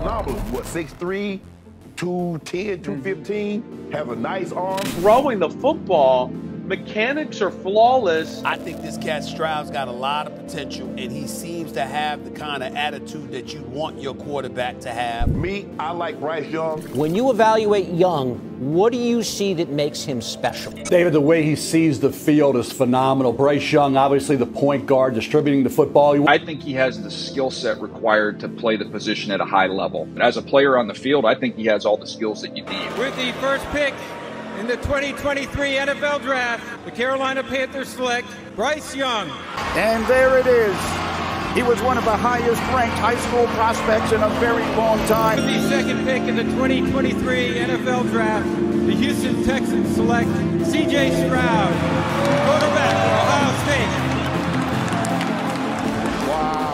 phenomenal. What, 6'3", 210, 215, has a nice arm. Throwing the football, mechanics are flawless. I think this cat Stroud's got a lot of potential, and he seems to have the kind of attitude that you want your quarterback to have. Me, I like Bryce Young. When you evaluate Young, what do you see that makes him special? David, the way he sees the field is phenomenal. Bryce Young, obviously the point guard, distributing the football. I think he has the skill set required to play the position at a high level. And as a player on the field, I think he has all the skills that you need. With the first pick in the 2023 NFL Draft, the Carolina Panthers select Bryce Young. And there it is. He was one of the highest-ranked high school prospects in a very long time. With the second pick in the 2023 NFL Draft, the Houston Texans select C.J. Stroud, quarterback, Ohio State. Wow.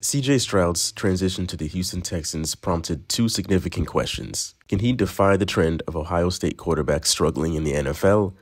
C.J. Stroud's transition to the Houston Texans prompted two significant questions. Can he defy the trend of Ohio State quarterbacks struggling in the NFL?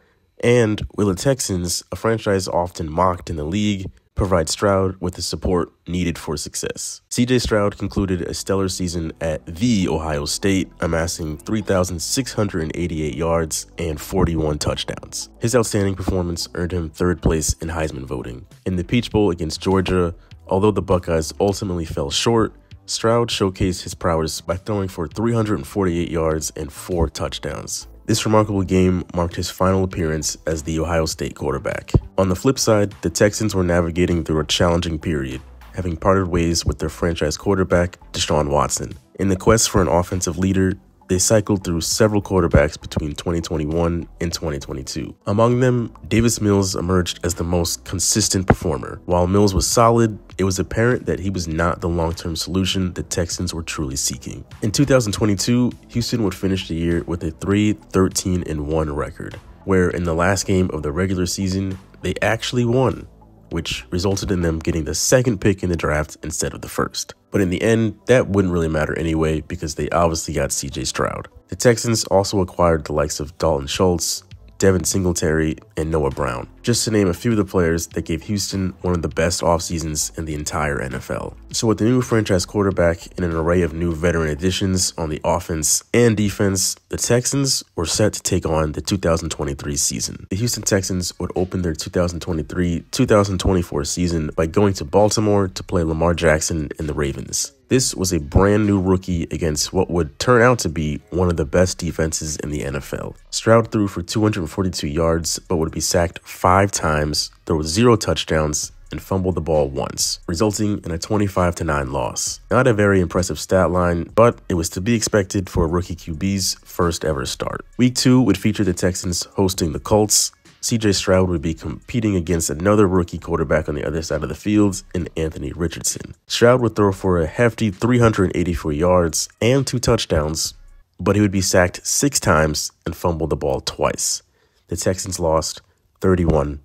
And will the Texans, a franchise often mocked in the league, provide Stroud with the support needed for success? C.J. Stroud concluded a stellar season at the Ohio State, amassing 3,688 yards and 41 touchdowns. His outstanding performance earned him third place in Heisman voting. In the Peach Bowl against Georgia, although the Buckeyes ultimately fell short, Stroud showcased his prowess by throwing for 348 yards and 4 touchdowns. This remarkable game marked his final appearance as the Ohio State quarterback. On the flip side, the Texans were navigating through a challenging period, having parted ways with their franchise quarterback, Deshaun Watson. In the quest for an offensive leader, they cycled through several quarterbacks between 2021 and 2022. Among them, Davis Mills emerged as the most consistent performer. While Mills was solid, it was apparent that he was not the long-term solution the Texans were truly seeking. In 2022, Houston would finish the year with a 3-13-1 record, where in the last game of the regular season, they actually won, which resulted in them getting the second pick in the draft instead of the first. But in the end, that wouldn't really matter anyway because they obviously got C.J. Stroud. The Texans also acquired the likes of Dalton Schultz, Devin Singletary, and Noah Brown, just to name a few of the players that gave Houston one of the best offseasons in the entire NFL. So with the new franchise quarterback and an array of new veteran additions on the offense and defense, the Texans were set to take on the 2023 season. The Houston Texans would open their 2023-2024 season by going to Baltimore to play Lamar Jackson and the Ravens. This was a brand new rookie against what would turn out to be one of the best defenses in the NFL. Stroud threw for 242 yards, but would be sacked 5 times, threw 0 touchdowns, and fumbled the ball once, resulting in a 25-9 loss. Not a very impressive stat line, but it was to be expected for a rookie QB's first ever start. Week 2 would feature the Texans hosting the Colts. C.J. Stroud would be competing against another rookie quarterback on the other side of the field in Anthony Richardson. Stroud would throw for a hefty 384 yards and 2 touchdowns, but he would be sacked 6 times and fumble the ball twice. The Texans lost 31-20.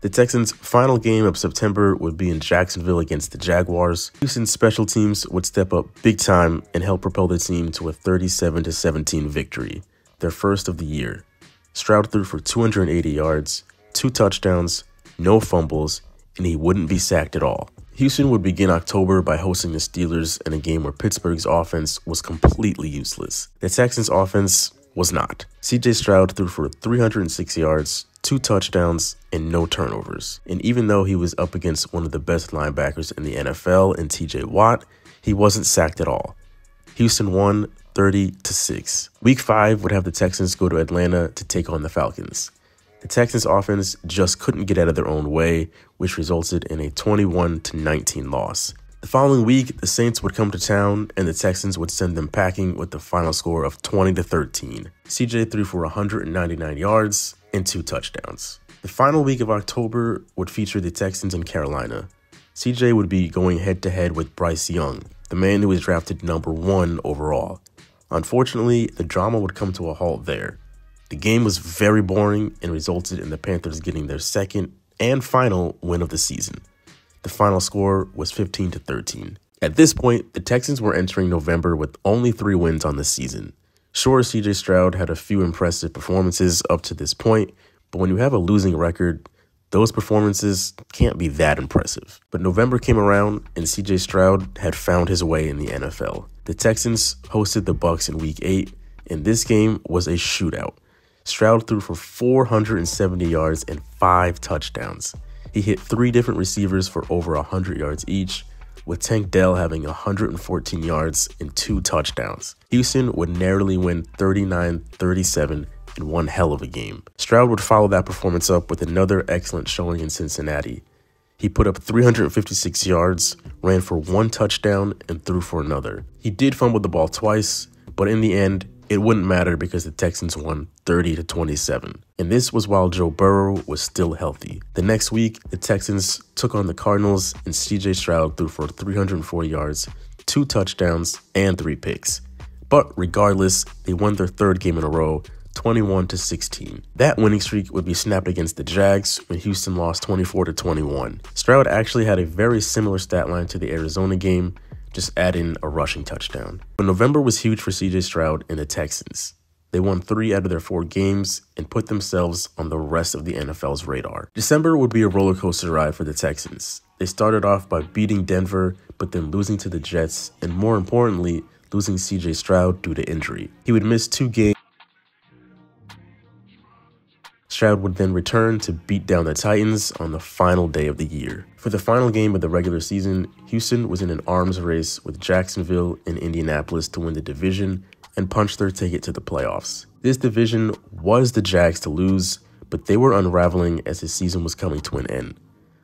The Texans' final game of September would be in Jacksonville against the Jaguars. Houston's special teams would step up big time and help propel the team to a 37-17 victory, their first of the year. Stroud threw for 280 yards, 2 touchdowns, no fumbles, and he wouldn't be sacked at all. Houston would begin October by hosting the Steelers in a game where Pittsburgh's offense was completely useless. The Texans' offense was not. C.J. Stroud threw for 306 yards, 2 touchdowns, and no turnovers. And even though he was up against one of the best linebackers in the NFL in TJ Watt, he wasn't sacked at all. Houston won 30-6. Week 5 would have the Texans go to Atlanta to take on the Falcons. The Texans offense just couldn't get out of their own way, which resulted in a 21-19 loss. The following week, the Saints would come to town and the Texans would send them packing with the final score of 20-13. C.J. threw for 199 yards and 2 touchdowns. The final week of October would feature the Texans and Carolina. C.J. would be going head-to-head with Bryce Young, the man who was drafted #1 overall. Unfortunately, the drama would come to a halt there. The game was very boring and resulted in the Panthers getting their second and final win of the season. The final score was 15-13. At this point, the Texans were entering November with only 3 wins on the season. Sure, C.J. Stroud had a few impressive performances up to this point, but when you have a losing record, those performances can't be that impressive. But November came around, and C.J. Stroud had found his way in the NFL. The Texans hosted the Bucs in Week 8, and this game was a shootout. Stroud threw for 470 yards and 5 touchdowns. He hit 3 different receivers for over 100 yards each, with Tank Dell having 114 yards and 2 touchdowns. Houston would narrowly win 39-37 in one hell of a game. Stroud would follow that performance up with another excellent showing in Cincinnati. He put up 356 yards, ran for 1 touchdown, and threw for another. He did fumble the ball twice, but in the end, it wouldn't matter because the Texans won 30-27. And this was while Joe Burrow was still healthy. The next week, the Texans took on the Cardinals, and C.J. Stroud threw for 340 yards, 2 touchdowns, and 3 picks. But regardless, they won their 3rd game in a row, 21-16. That winning streak would be snapped against the Jags when Houston lost 24-21. Stroud actually had a very similar stat line to the Arizona game, just add in a rushing touchdown. But November was huge for C.J. Stroud and the Texans. They won 3 out of their 4 games and put themselves on the rest of the NFL's radar. December would be a roller coaster ride for the Texans. They started off by beating Denver, but then losing to the Jets, and more importantly, losing C.J. Stroud due to injury. He would miss 2 games. Stroud would then return to beat down the Titans on the final day of the year. For the final game of the regular season, Houston was in an arms race with Jacksonville and Indianapolis to win the division and punch their ticket to the playoffs. This division was the Jags to lose, but they were unraveling as the season was coming to an end.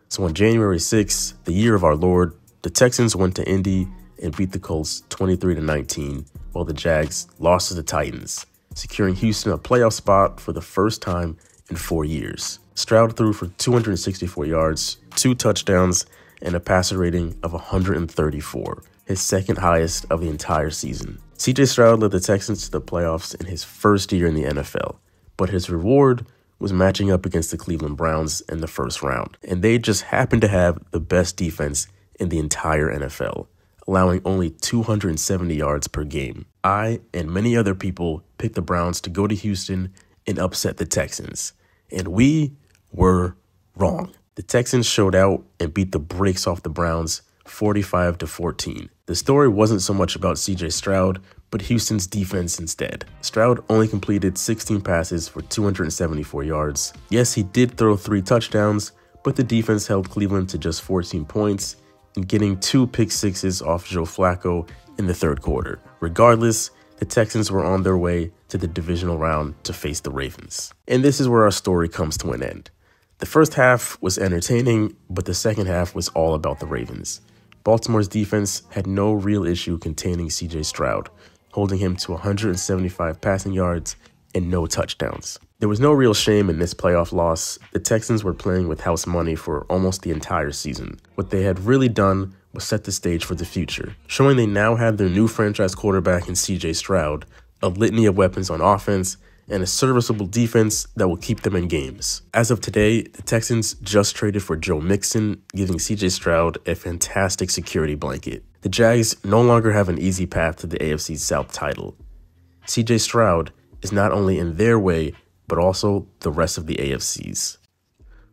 So on January 6th, the year of our Lord, the Texans went to Indy and beat the Colts 23-19, while the Jags lost to the Titans, securing Houston a playoff spot for the first time in 4 years. Stroud threw for 264 yards, 2 touchdowns, and a passer rating of 134, his 2nd highest of the entire season. C.J. Stroud led the Texans to the playoffs in his 1st year in the NFL, but his reward was matching up against the Cleveland Browns in the 1st round, and they just happened to have the best defense in the entire NFL, allowing only 270 yards per game. I and many other people picked the Browns to go to Houston and upset the Texans, and we were wrong. The Texans showed out and beat the brakes off the Browns 45-14. The story wasn't so much about C.J. Stroud, but Houston's defense instead. Stroud only completed 16 passes for 274 yards. Yes, he did throw 3 touchdowns, but the defense held Cleveland to just 14 points and getting 2 pick sixes off Joe Flacco in the 3rd quarter. Regardless, the Texans were on their way to the divisional round to face the Ravens. And this is where our story comes to an end. The first half was entertaining, but the second half was all about the Ravens. Baltimore's defense had no real issue containing C.J. Stroud, holding him to 175 passing yards and no touchdowns. There was no real shame in this playoff loss. The Texans were playing with house money for almost the entire season. What they had really done was set the stage for the future, showing they now had their new franchise quarterback in C.J. Stroud, a litany of weapons on offense, and a serviceable defense that will keep them in games. As of today, the Texans just traded for Joe Mixon, giving C.J. Stroud a fantastic security blanket. The Jags no longer have an easy path to the AFC South title. C.J. Stroud is not only in their way, but also the rest of the AFCs.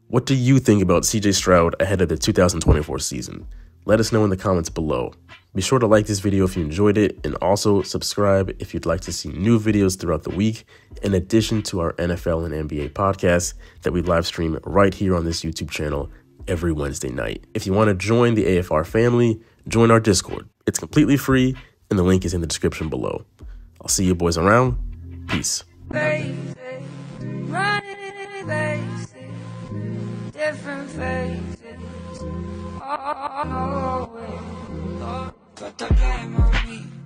What do you think about C.J. Stroud ahead of the 2024 season? Let us know in the comments below. Be sure to like this video if you enjoyed it, and also subscribe if you'd like to see new videos throughout the week, in addition to our NFL and NBA podcasts that we live stream right here on this YouTube channel every Wednesday night. If you want to join the AFR family, join our Discord. It's completely free, and the link is in the description below. I'll see you boys around. Peace. Faces, running faces, different faces. Always. Put the game on me.